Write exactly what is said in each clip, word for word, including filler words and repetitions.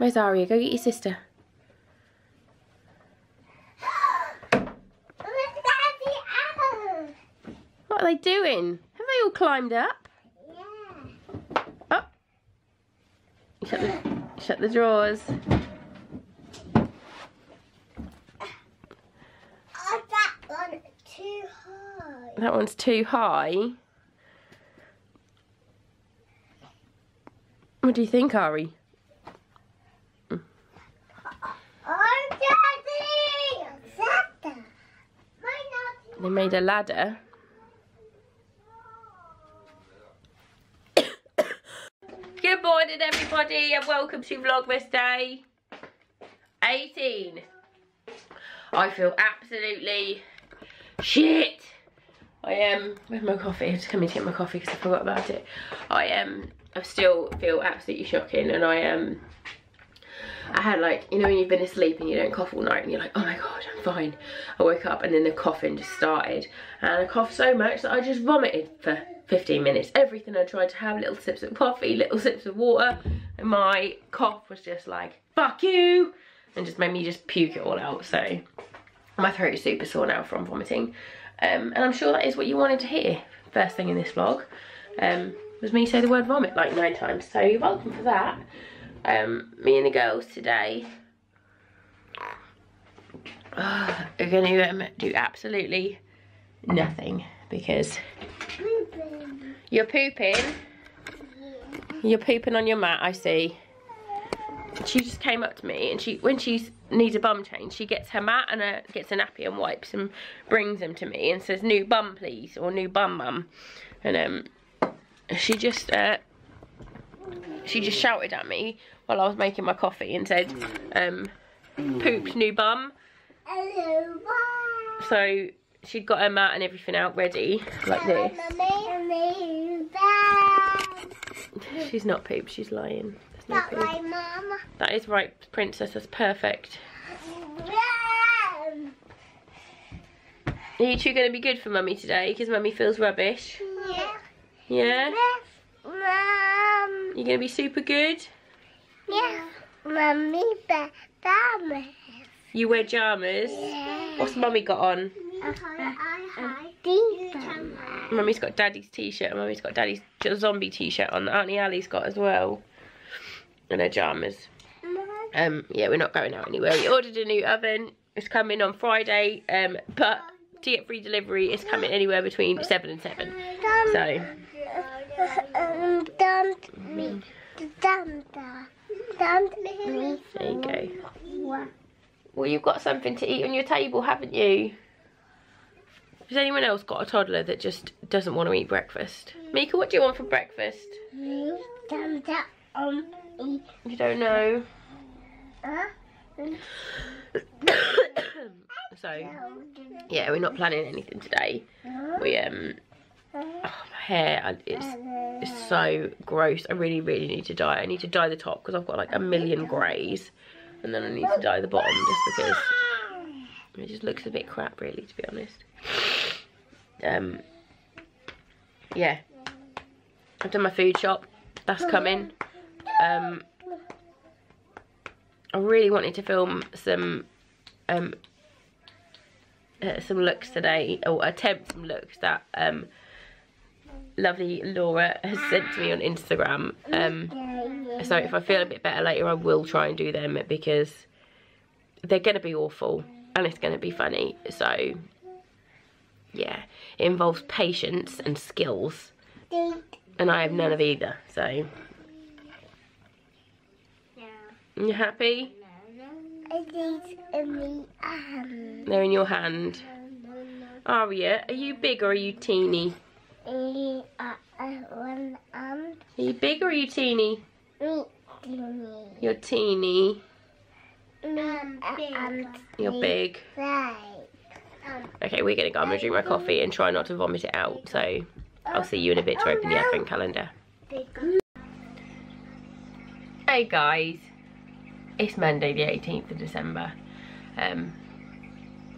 Where's Aria? Go get your sister. What are they doing? Have they all climbed up? Yeah. Oh. Shut the, shut the drawers. Oh, that one's too high. That one's too high? What do you think, Ari? They made a ladder. Good morning, everybody, and welcome to Vlogmas Day eighteen. I feel absolutely shit. I am um, with my coffee. I just come in to get my coffee because I forgot about it. I am. Um, I still feel absolutely shocking, and I am. Um, I had, like, you know when you've been asleep and you don't cough all night and you're like, oh my god, I'm fine. I woke up and then the coughing just started. And I coughed so much that I just vomited for fifteen minutes. Everything I tried to have, little sips of coffee, little sips of water. And my cough was just like, fuck you. And just made me just puke it all out. So my throat is super sore now from vomiting. Um, and I'm sure that is what you wanted to hear first thing in this vlog. Um, was me say the word vomit like nine times. So you're welcome for that. Um, me and the girls today uh, are going to um, do absolutely nothing because pooping. You're pooping. Yeah. You're pooping on your mat. I see. She just came up to me, and she, when she needs a bum change, she gets her mat and a, gets a nappy and wipes and brings them to me and says, "New bum, please," or "New bum, mum." And um, she just uh, she just shouted at me while I was making my coffee and said, um, "Pooped, new bum." Hello, bye. So she'd got her mat and everything out ready, like hello, this. Mommy. She's not pooped, she's lying. That's not poop. Right, Mum. That is right, Princess, that's perfect. Mum. Are you two going to be good for Mummy today? Because Mummy feels rubbish. Yeah. Yeah? Mum. You're going to be super good? Yeah. Mummy, pajamas. You wear pajamas? Yeah. What's Mummy got on? Mummy's got Daddy's t-shirt. Mummy's got Daddy's zombie t-shirt on that Auntie Ali's got as well. And her pajamas. Um, yeah, we're not going out anywhere. We ordered a new oven. It's coming on Friday. Um, but to get free delivery, it's coming anywhere between seven and seven. So... Um, dumped me. Dumped me. There you go. Well, you've got something to eat on your table, haven't you? Has anyone else got a toddler that just doesn't want to eat breakfast? Mika, what do you want for breakfast? You don't know. So, yeah, we're not planning anything today. We, um... Oh, my hair is, is so gross. I really, really need to dye. I need to dye the top because I've got like a million greys. And then I need to dye the bottom just because it just looks a bit crap, really, to be honest. Um, yeah. I've done my food shop. That's coming. Um, I really wanted to film some... Um, Uh, some looks today, or attempt some looks that um, lovely Laura has sent to me on Instagram. Um, so if I feel a bit better later, I will try and do them because they're going to be awful and it's going to be funny. So yeah, it involves patience and skills, and I have none of either. So you happy? They're in your hand. Aria, are you big or are you teeny? Are you big or are you teeny? You're teeny. You're big. Okay, we're gonna go. I'm gonna drink my coffee and try not to vomit it out. So I'll see you in a bit to open the advent calendar. Hey guys. It's Monday the eighteenth of December, um,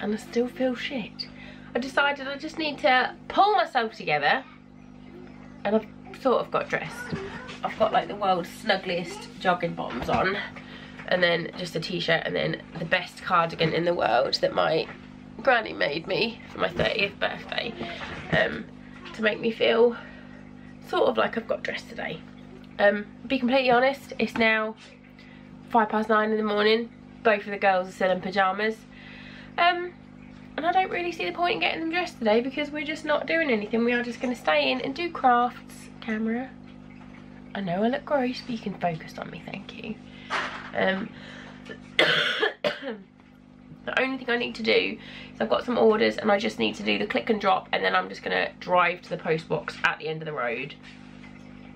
and I still feel shit. I decided I just need to pull myself together, and I've sort of got dressed. I've got like the world's snuggliest jogging bottoms on, and then just a t-shirt, and then the best cardigan in the world that my granny made me for my thirtieth birthday, um, to make me feel sort of like I've got dressed today. Um, be completely honest, it's now five past nine in the morning. Both of the girls are still in pyjamas, um, and I don't really see the point in getting them dressed today because we're just not doing anything. We are just going to stay in and do crafts. Camera, I know I look gross, but you can focus on me, thank you. Um, the only thing I need to do is I've got some orders and I just need to do the click and drop, and then I'm just going to drive to the post box at the end of the road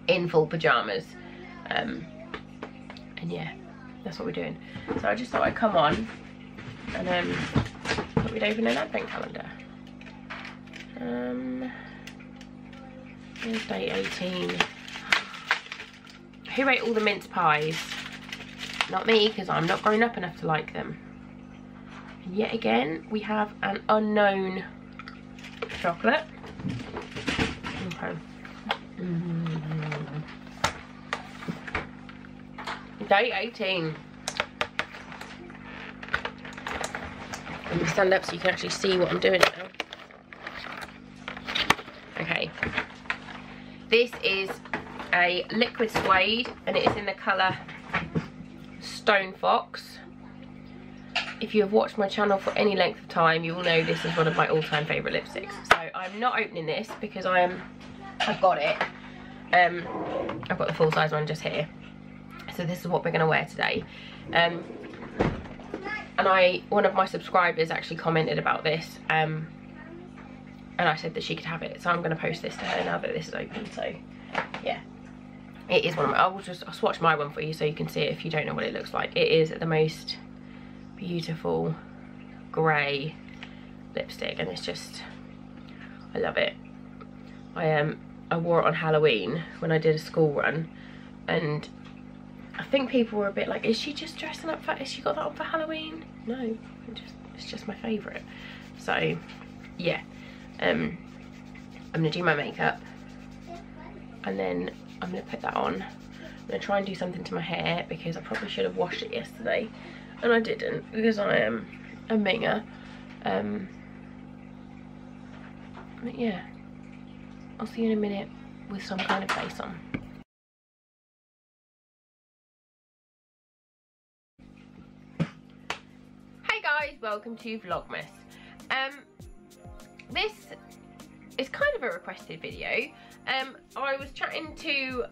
in full pyjamas, um, and yeah, that's what we're doing. So I just thought I'd come on and um, thought we'd open an advent calendar. Um, Thursday eighteen. Who ate all the mince pies? Not me, because I'm not grown up enough to like them. And yet again, we have an unknown chocolate. Okay. Mm. Day eighteen. Let me stand up so you can actually see what I'm doing now. Okay. This is a liquid suede, and it is in the colour Stone Fox. If you have watched my channel for any length of time, you will know this is one of my all-time favourite lipsticks. So I'm not opening this because I am, I've got it. Um, I've got the full-size one just here. So this is what we're going to wear today. Um, and I, one of my subscribers actually commented about this, um, and I said that she could have it. So I'm going to post this to her now that this is open. So yeah. It is one of my, I will just, I'll swatch my one for you so you can see it if you don't know what it looks like. It is the most beautiful grey lipstick, and it's just, I love it. I um, I wore it on Halloween when I did a school run, and I think people were a bit like, is she just dressing up for, has she got that on for Halloween? No, it just, it's just my favourite. So yeah, um, I'm going to do my makeup, and then I'm going to put that on. I'm going to try and do something to my hair because I probably should have washed it yesterday and I didn't because I am a minger. Um, but yeah, I'll see you in a minute with some kind of face on. Hey guys, welcome to Vlogmas. Um, this is kind of a requested video. Um, I was chatting to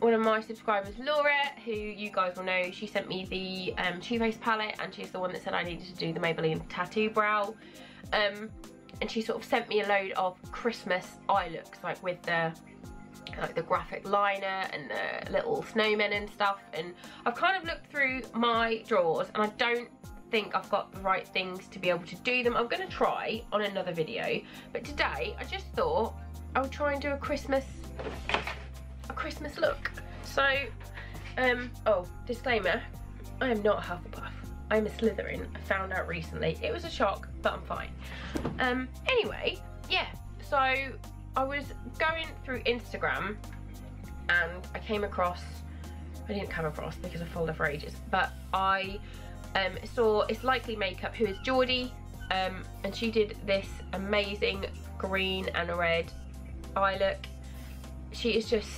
one of my subscribers, Laura, who you guys will know. She sent me the um, Too Faced palette, and she's the one that said I needed to do the Maybelline tattoo brow. Um, and she sort of sent me a load of Christmas eye looks, like with the like the graphic liner and the little snowmen and stuff. And I've kind of looked through my drawers, and I don't think I've got the right things to be able to do them. I'm going to try on another video, but today I just thought I'll try and do a Christmas a Christmas look. So um oh, disclaimer, I am not a Hufflepuff, I'm a Slytherin. I found out recently, it was a shock, but I'm fine. Um anyway, yeah, so I was going through Instagram and I came across, I didn't come across because I followed her for ages, but I Um, saw It's Likely Makeup, who is Geordie, um, and she did this amazing green and red eye look. She is just,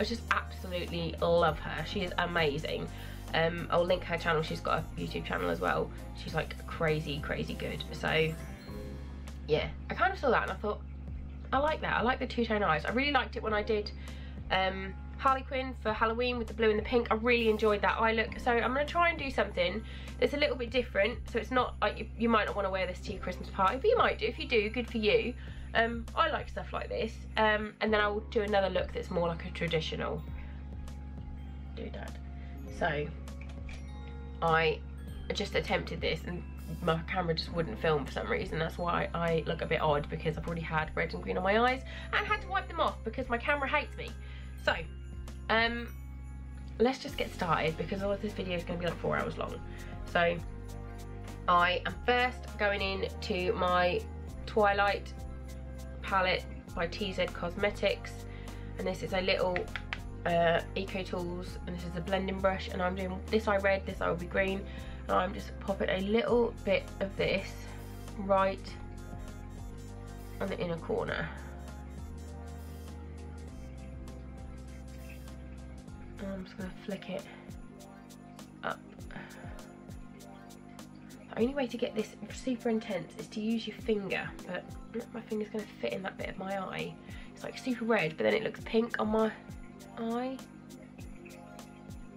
I just absolutely love her. She is amazing. Um, I'll link her channel. She's got a YouTube channel as well. She's like crazy, crazy good. So yeah, I kind of saw that and I thought, I like that. I like the two-tone eyes. I really liked it when I did um, Harley Quinn for Halloween with the blue and the pink. I really enjoyed that eye look, so I'm going to try and do something that's a little bit different. So it's not like you, you might not want to wear this to your Christmas party, but you might do. If you do, good for you. um I like stuff like this, um and then I will do another look that's more like a traditional doodad. So I just attempted this and my camera just wouldn't film for some reason. That's why I look a bit odd, because I've already had red and green on my eyes and had to wipe them off because my camera hates me. So Um, let's just get started, because otherwise this video is going to be like four hours long. So I am first going in to my Twilight palette by T Z Cosmetics, and this is a little uh, Eco Tools, and this is a blending brush, and I'm doing this eye red, this eye will be green, and I'm just popping a little bit of this right on the inner corner. And I'm just going to flick it up. The only way to get this super intense is to use your finger, but look, my finger's going to fit in that bit of my eye. It's like super red, but then it looks pink on my eye.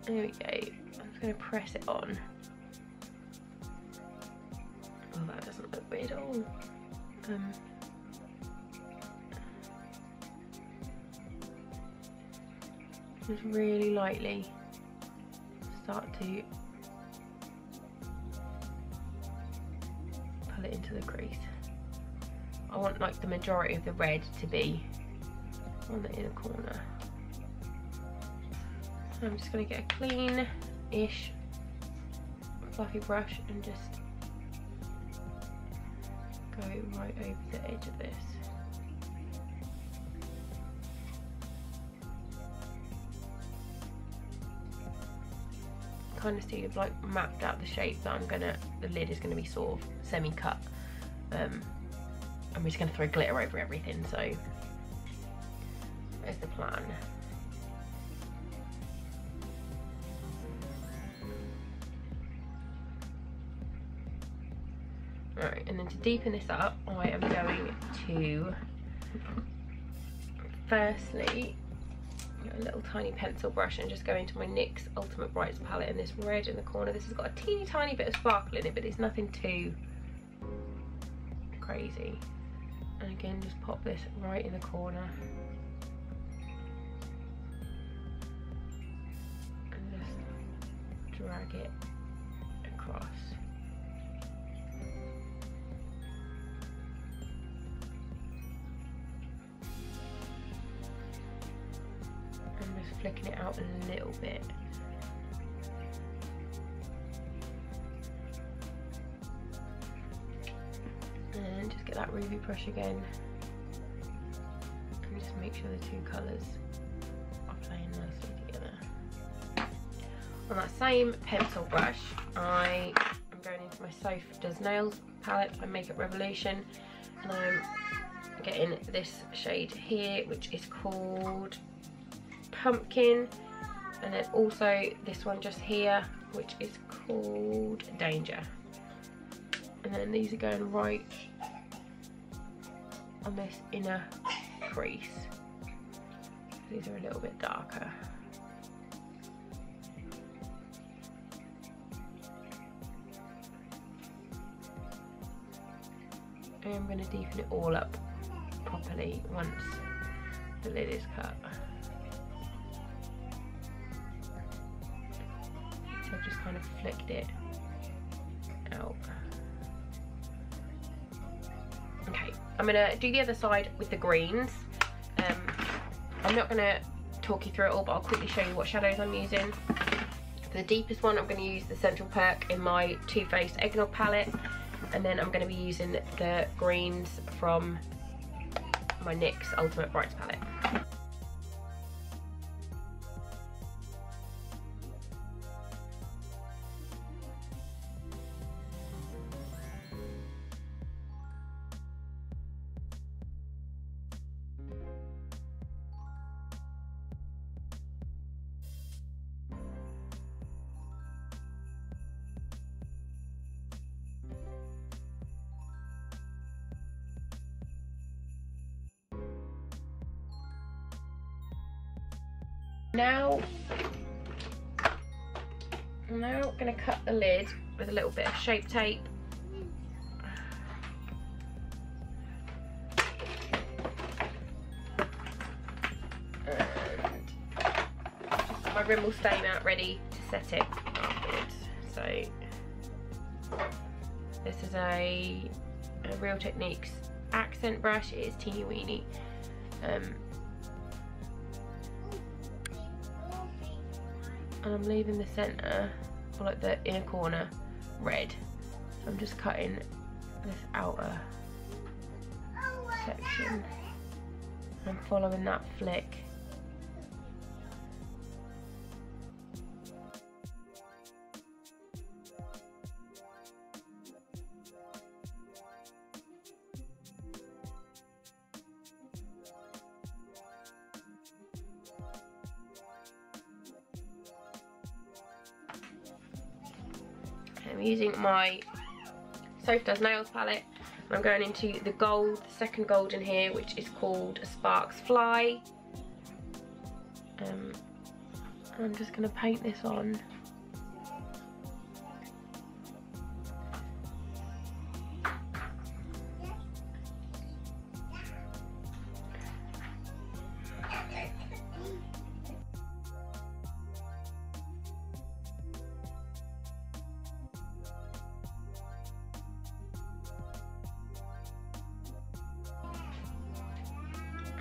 There we go. I'm just going to press it on. Oh, that doesn't look weird at all. Um, Just really lightly start to pull it into the crease. I want like the majority of the red to be on the inner corner. So I'm just going to get a clean-ish fluffy brush and just go right over the edge of this. Kind of see, I've like mapped out the shape that I'm gonna, the lid is gonna be sort of semi-cut. Um, I'm just gonna throw glitter over everything, so there's the plan. Right, and then to deepen this up, I am going to firstly a little tiny pencil brush and just go into my NYX Ultimate Brights palette, and this red in the corner, this has got a teeny tiny bit of sparkle in it, but it's nothing too crazy. And again, just pop this right in the corner and just drag it across. Flicking it out a little bit. And just get that ruby brush again. And just make sure the two colours are playing nicely together. On that same pencil brush, I am going into my Soph Does Nails palette by Makeup Revolution. And I'm getting this shade here, which is called Pumpkin, and then also this one just here, which is called Danger. And then these are going right on this inner crease. These are a little bit darker. And I'm going to deepen it all up properly once the lid is cut. I've just kind of flicked it out. Okay, I'm gonna do the other side with the greens. Um, I'm not gonna talk you through it all, but I'll quickly show you what shadows I'm using. For the deepest one, I'm gonna use the Central Perk in my Too Faced Eggnog palette, and then I'm gonna be using the greens from my NYX Ultimate Brights palette. Now, I'm now going to cut the lid with a little bit of shape tape. And my Rimmel stain out ready to set it afterwards. So, this is a, a Real Techniques accent brush. It is teeny weeny. Um, and I'm leaving the centre, or like the inner corner, red. So I'm just cutting this outer section. I'm following that flick. I'm using my Soph Does Nails palette. I'm going into the gold, the second gold in here, which is called Sparks Fly. Um, I'm just going to paint this on.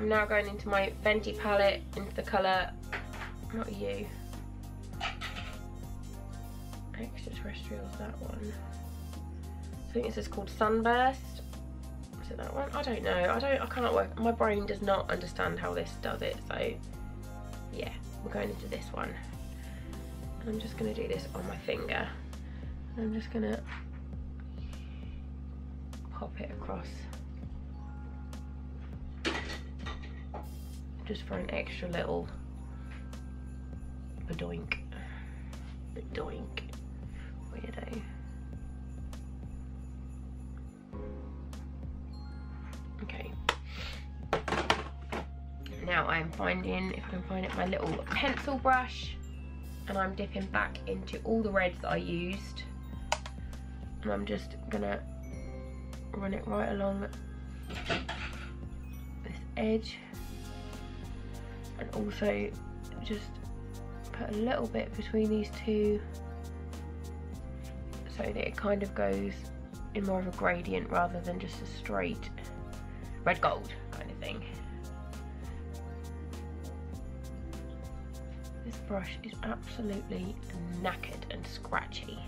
I'm now going into my Fenty palette, into the colour, not you, Extraterrestrials, that one. I think this is called Sunburst. Is it that one? I don't know. I don't. I can't work. My brain does not understand how this does it. So yeah, we're going into this one. And I'm just going to do this on my finger. And I'm just going to pop it across. Just for an extra little badoink, badoink, weirdo. Okay. Now I'm finding, if I can find it, my little pencil brush, and I'm dipping back into all the reds that I used, and I'm just gonna run it right along this edge. And also just put a little bit between these two so that it kind of goes in more of a gradient rather than just a straight red gold kind of thing. This brush is absolutely knackered and scratchy.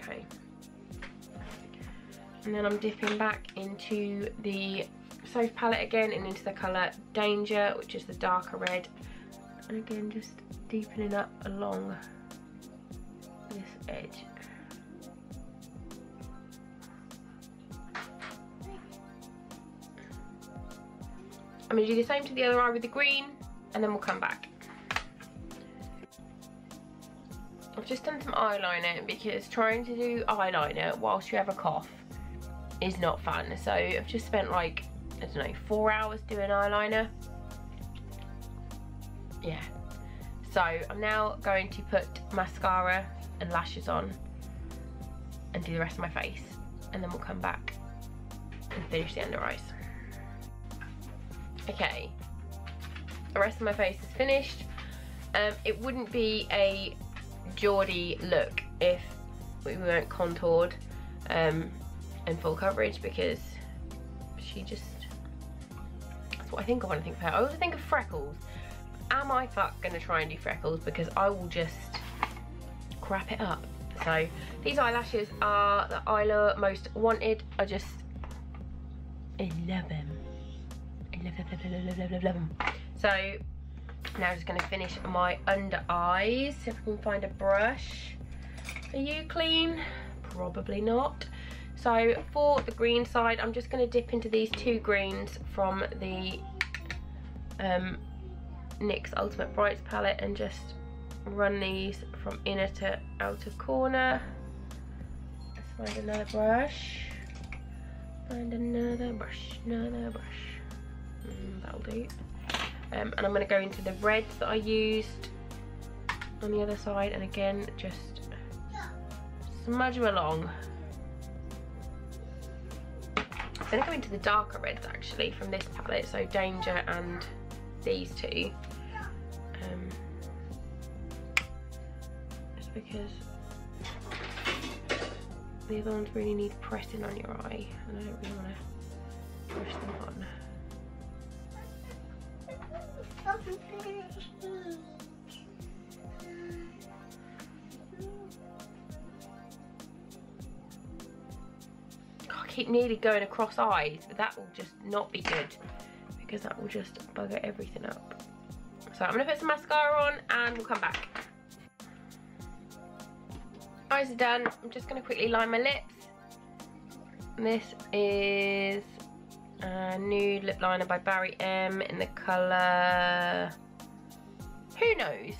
Okay, and then I'm dipping back into the Soph palette again and into the colour Danger, which is the darker red, and again just deepening up along this edge. I'm going to do the same to the other eye with the green, and then we'll come back. I've just done some eyeliner because trying to do eyeliner whilst you have a cough is not fun. So I've just spent like, I don't know, four hours doing eyeliner. Yeah. So I'm now going to put mascara and lashes on and do the rest of my face. And then we'll come back and finish the under eyes. Okay. The rest of my face is finished. Um, it wouldn't be a Geordie look if we weren't contoured um, in full coverage, because she just, that's what I think I want to think of her. I also think of freckles. Am I fuck gonna try and do freckles, because I will just crap it up. So these eyelashes are the eyelure most wanted. I just I love them. I love them, love, love, love, love, love, love them. So now I'm just going to finish my under eyes. See if I can find a brush. Are you clean? Probably not. So for the green side, I'm just going to dip into these two greens from the um, N Y X Ultimate Brights palette and just run these from inner to outer corner. Let's find another brush. Find another brush, another brush. Mm, that'll do. Um, and I'm going to go into the reds that I used on the other side, and again just smudge them along. I'm going to go into the darker reds actually from this palette, so Danger and these two, um, just because The other ones really need pressing on your eye, and I don't really want to press them on. I keep nearly going across eyes. That will just not be good, because that will just bugger everything up. So I'm going to put some mascara on and we'll come back. Eyes are done. I'm just going to quickly line my lips. This is a nude lip liner by Barry M in the colour... Who knows?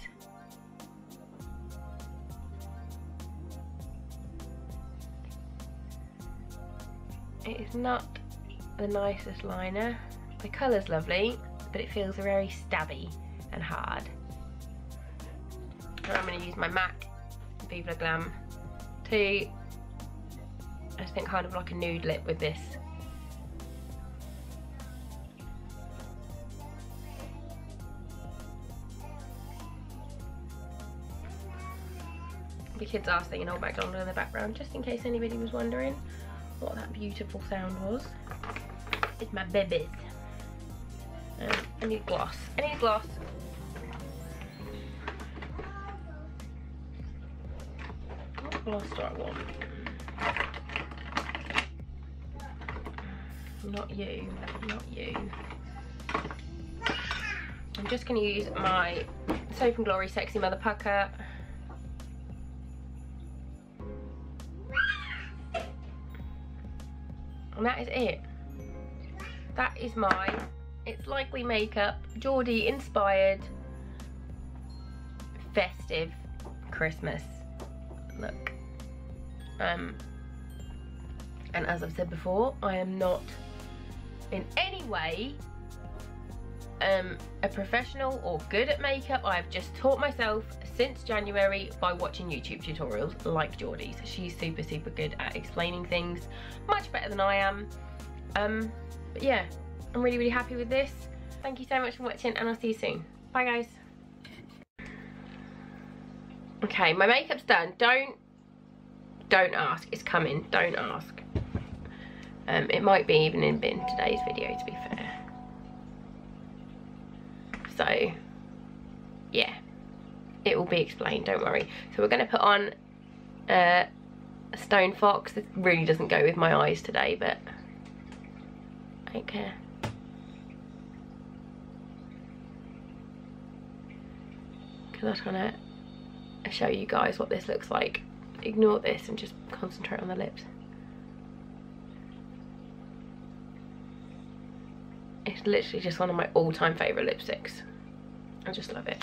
It is not the nicest liner. The colour's lovely, but it feels very stabby and hard. I'm going to use my MAC Viva Glam two. I just think kind of like a nude lip with this. The kids are singing Old MacDonald in the background, just in case anybody was wondering what that beautiful sound was. It's my babies. Um, I need gloss. I need gloss. Gloss do I want? Not you, not you. I'm just going to use my Soap and Glory Sexy Mother Pucker. And that is it. That is my It's Likely Makeup Geordie inspired festive Christmas look. Um, and as I've said before, I am not in any way um, a professional or good at makeup. I've just taught myself since January by watching YouTube tutorials like Geordie's. She's super, super good at explaining things, much better than I am. Um, but yeah, I'm really, really happy with this. Thank you so much for watching, and I'll see you soon. Bye, guys. Okay, my makeup's done. Don't Don't ask, it's coming, don't ask. Um, it might be even in, in today's video, to be fair. So, yeah, it will be explained, don't worry. So we're going to put on uh, a Stone Fox. This really doesn't go with my eyes today, but I don't care. Because I want to show you guys what this looks like. Ignore this and just concentrate on the lips. It's literally just one of my all-time favourite lipsticks. I just love it.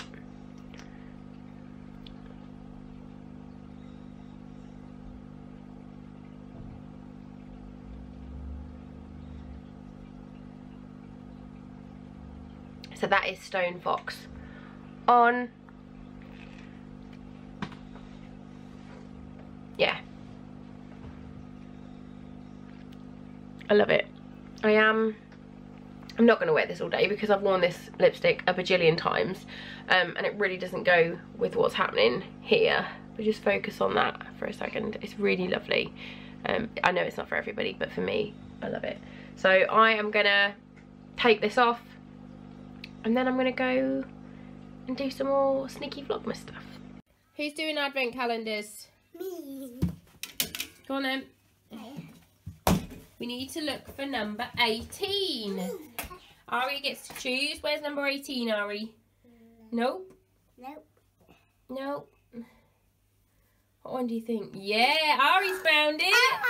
So that is Stone Fox on. Yeah, I love it. I am, I'm not going to wear this all day because I've worn this lipstick a bajillion times, um, and it really doesn't go with what's happening here. But just focus on that for a second. It's really lovely. Um, I know it's not for everybody, but for me, I love it. So I am going to take this off, and then I'm going to go and do some more sneaky Vlogmas stuff. Who's doing advent calendars? Me. Go on then. We need to look for number eighteen. Ari gets to choose. Where's number eighteen, Ari? Nope. Nope. Nope. What one do you think? Yeah, Ari's found it.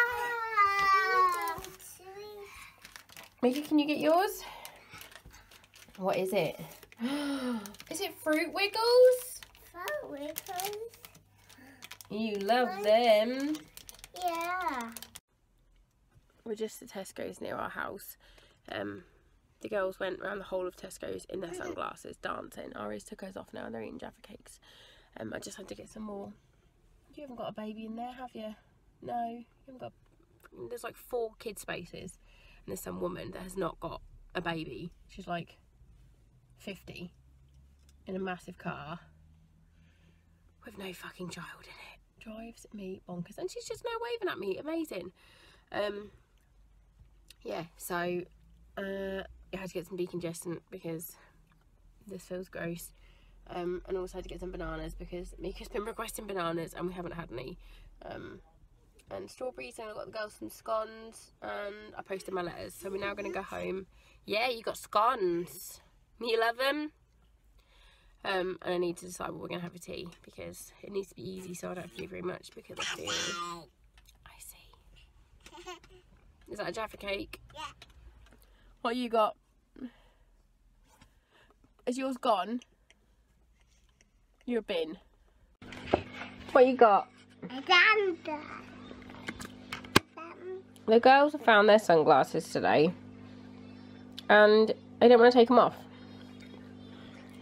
Mika, can you get yours? What is it? Is it Fruit Wiggles? Fruit Wiggles. You love them. Yeah. We're just at Tesco's near our house. Um, the girls went around the whole of Tesco's in their sunglasses, dancing. Ari's took hers off now and they're eating Jaffa cakes. Um, I just had to get some more. You haven't got a baby in there, have you? No. You haven't got... There's like four kid spaces. And there's some woman that has not got a baby. She's like fifty in a massive car with no fucking child in it. drives me bonkers. And she's just now waving at me, amazing. Um, yeah, so uh, I had to get some decongestant because this feels gross. Um, and also had to get some bananas because Mika's been requesting bananas and we haven't had any. Um, and strawberries, and I got the girls some scones, and I posted my letters. So we're now going to go home. Yeah, you got scones. You love them? Um, and I need to decide what we're going to have for tea because it needs to be easy so I don't feel very much because I feel... I see. Is that a Jaffa cake? Yeah. What you got? Is yours gone? You're a bin. What you got? The girls have found their sunglasses today and I don't want to take them off.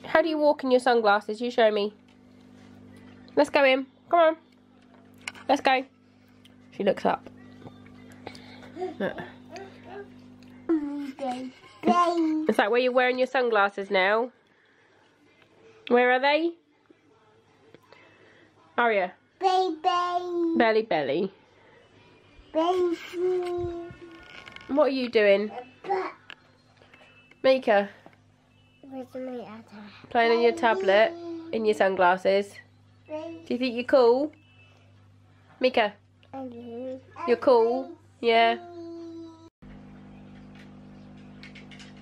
How do you walk in your sunglasses? You show me. Let's go in. Come on. Let's go. She looks up. It's like where you're wearing your sunglasses now. Where are they? Aria. Baby. Belly belly. Baby. What are you doing? Mika. Playing on your tablet in your sunglasses. Do you think you're cool? Mika. You're cool? Yeah.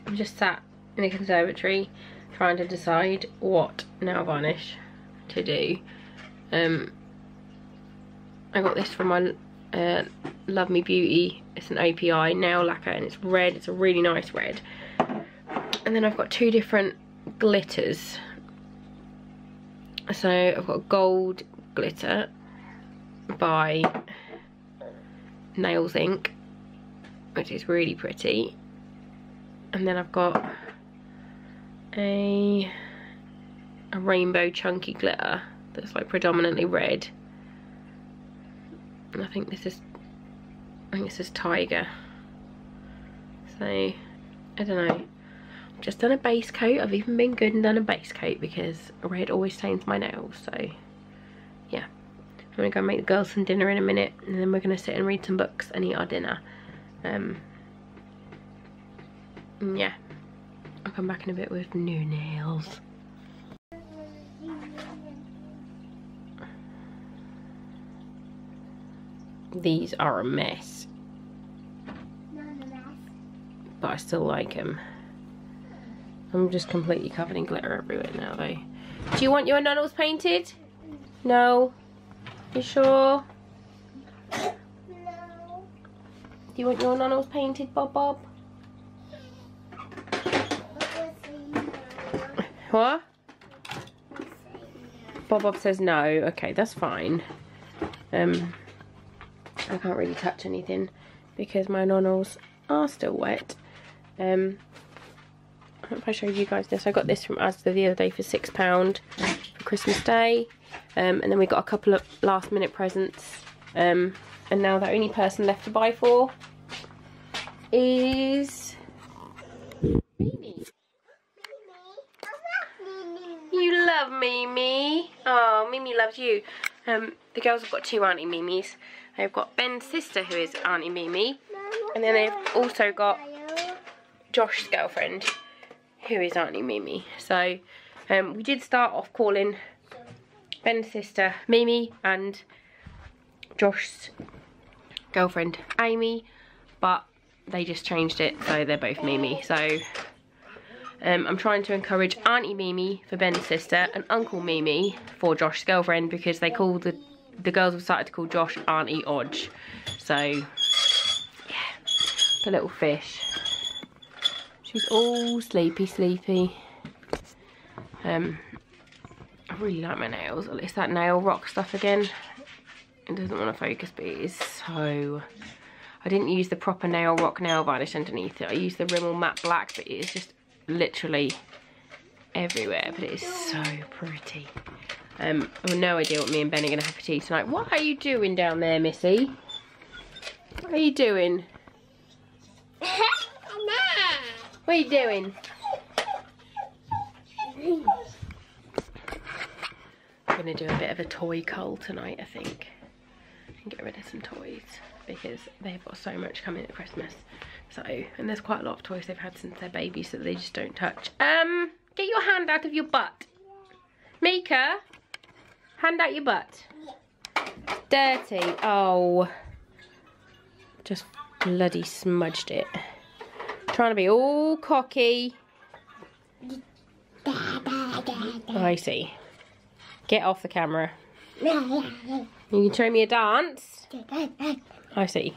I'm just sat in the conservatory trying to decide what nail varnish to do. Um, I got this from my uh, Love Me Beauty. It's an O P I nail lacquer and it's red. It's a really nice red. And then I've got two different glitters. So I've got a gold glitter by Nails Ink, which is really pretty. And then I've got a, a rainbow chunky glitter that's like predominantly red. And I think this is, I think this is Tiger. So I don't know. Just done a base coat. I've even been good and done a base coat because red always stains my nails. So yeah, I'm gonna go make the girls some dinner in a minute and then we're gonna sit and read some books and eat our dinner. Um yeah, I'll come back in a bit with new nails. These are a mess, but I still like them. I'm just completely covered in glitter everywhere now though. Do you want your noodles painted? No. You sure? No. Do you want your noodles painted, Bob Bob? What? Bob Bob says no. Okay, that's fine. Um, I can't really touch anything because my noodles are still wet. Um. I hope I showed you guys this. I got this from Asda the other day for six pounds for Christmas Day. Um, and then we got a couple of last minute presents. Um, and now the only person left to buy for is... Mimi. You love Mimi. Oh, Mimi loves you. Um, the girls have got two Auntie Mimis. They've got Ben's sister who is Auntie Mimi. And then they've also got Josh's girlfriend, who is Auntie Mimi. So um, we did start off calling Ben's sister Mimi and Josh's girlfriend Amy, but they just changed it so they're both Mimi. So um, I'm trying to encourage Auntie Mimi for Ben's sister and Uncle Mimi for Josh's girlfriend because they call the, the girls have started to call Josh Auntie Odge. So yeah, the little fish. She's all sleepy, sleepy. Um, I really like my nails. It's that nail rock stuff again. It doesn't want to focus, but it is so... I didn't use the proper nail rock nail varnish underneath it. I used the Rimmel matte black, but it is just literally everywhere. But it is so pretty. Um, I have no idea what me and Ben are going to have for tea tonight. What are you doing down there, Missy? What are you doing? What are you doing? We're going to do a bit of a toy cull tonight, I think, and get rid of some toys because they've got so much coming at Christmas. So, and there's quite a lot of toys they've had since they're babies that they just don't touch. Um, get your hand out of your butt. Mika, hand out your butt. Dirty. Oh, just bloody smudged it. Trying to be all cocky. Oh, I see. Get off the camera. You can show me a dance. I see.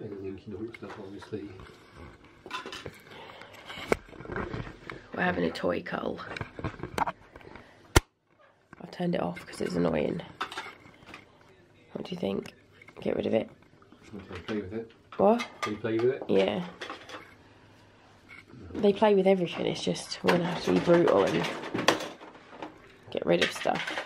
We're having a toy cull. I've turned it off because it's annoying. What do you think? Get rid of it. They play with it. What? They play with it? Yeah. They play with everything, it's just we're gonna have to be brutal and get rid of stuff.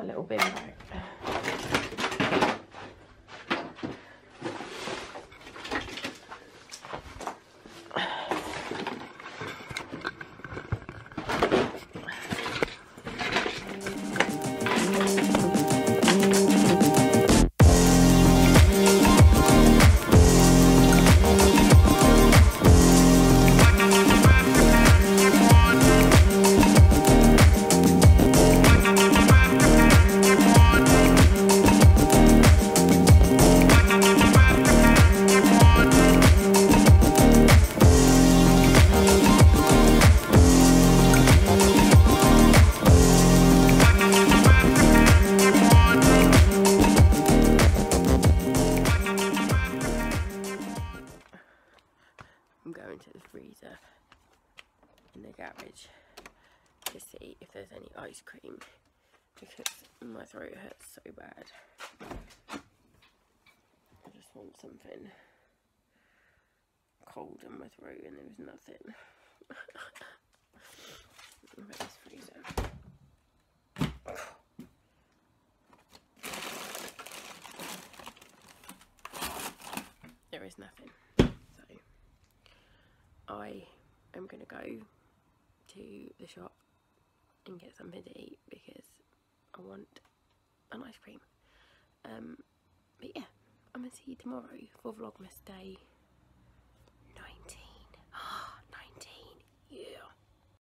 A little bit more. There is nothing, so I am going to go to the shop and get something to eat because I want an ice cream. Um, but yeah, I'm going to see you tomorrow for Vlogmas Day.